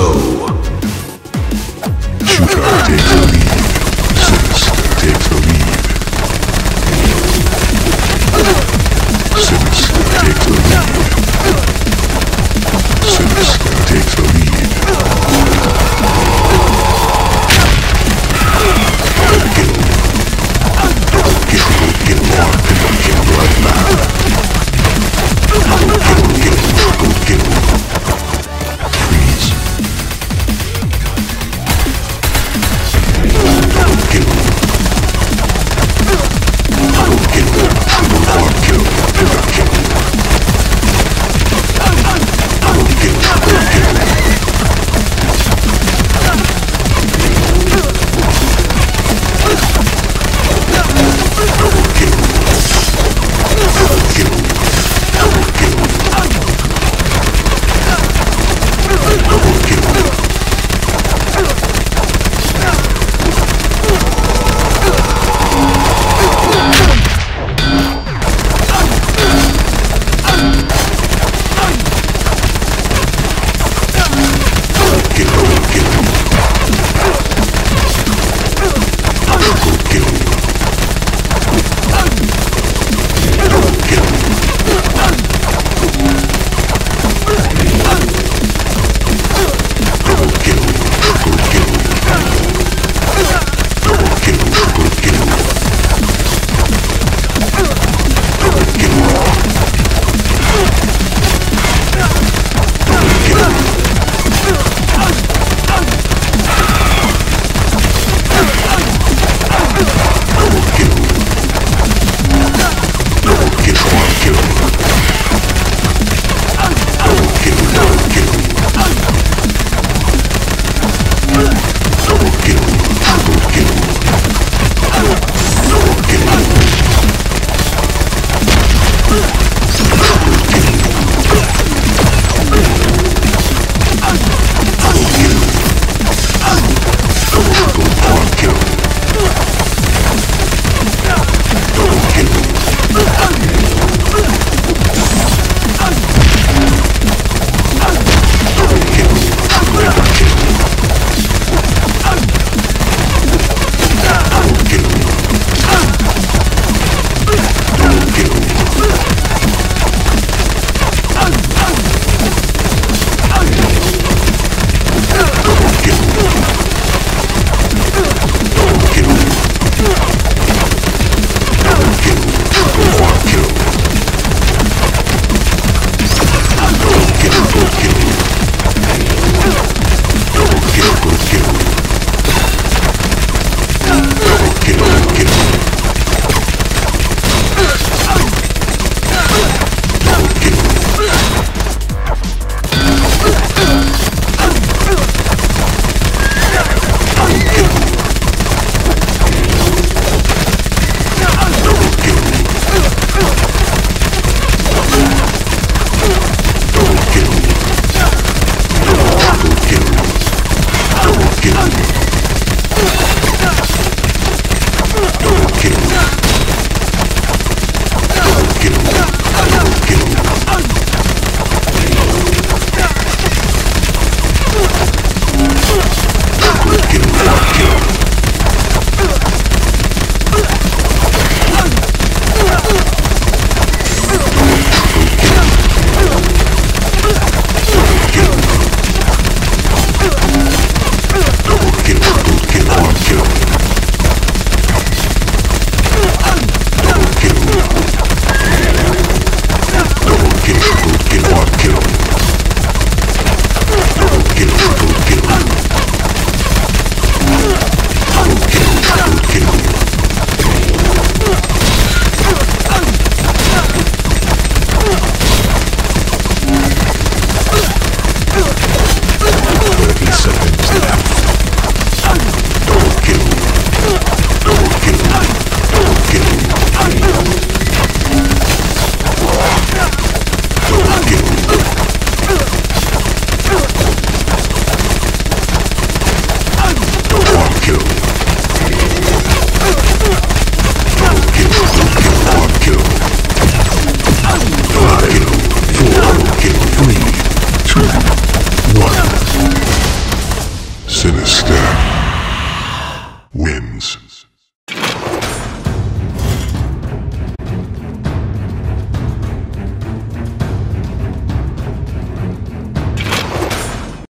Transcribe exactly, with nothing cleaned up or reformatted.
Go. Shuka takes the lead. Six takes the lead. Six takes the lead. Six takes the lead. Come on.